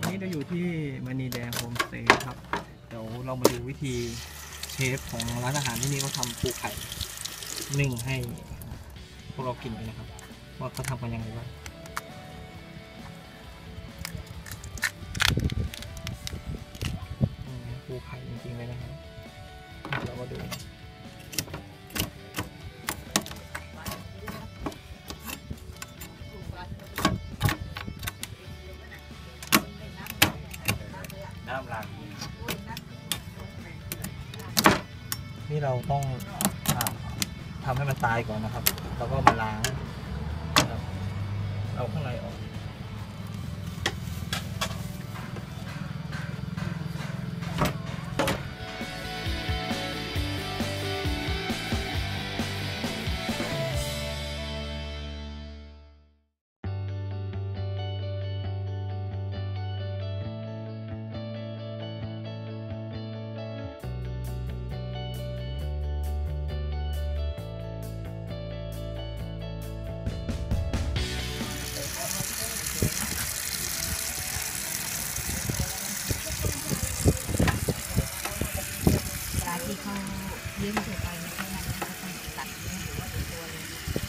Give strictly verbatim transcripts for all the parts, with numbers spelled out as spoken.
วันนี้เราอยู่ที่มณีแดงโฮมสเตย์ครับเดี๋ยวเรามาดูวิธีเชฟของร้านอาหารที่นี่เขาทำปูไข่นึ่งให้พวกเรากินกันนะครับว่าเขาทำกันยังไงบ้างปูไข่จริงๆเลยนะครับเรามาดูนี่เราต้องอทำให้มันตายก่อนนะครับแล้วก็มาล้างเอาข้างในออก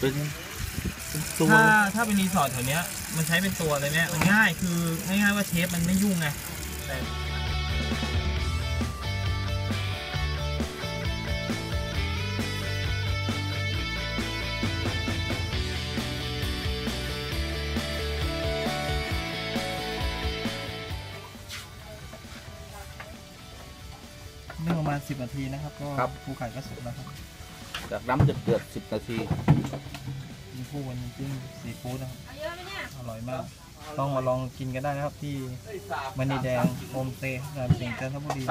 เป็นตัวถ้าถ้าเป็นรีสอร์ทแถวเนี้ยมันใช้เป็นตัวเลยเนี่ยมันง่ายคือง่ายๆว่าเชฟมันไม่ยุ่งไงนึ่งประมาณสิบนาทีนะครับก็ปูไข่ก็สุกแล้วครับจากน้ำเดือดเดือดสิบนาทีมีผู้วันนี้จิ้มซีฟู้ดนะครับอร่อยมากต้องมาลองกินกันได้นะครับที่มณีแดงโฮมสเตย์จันทบุรี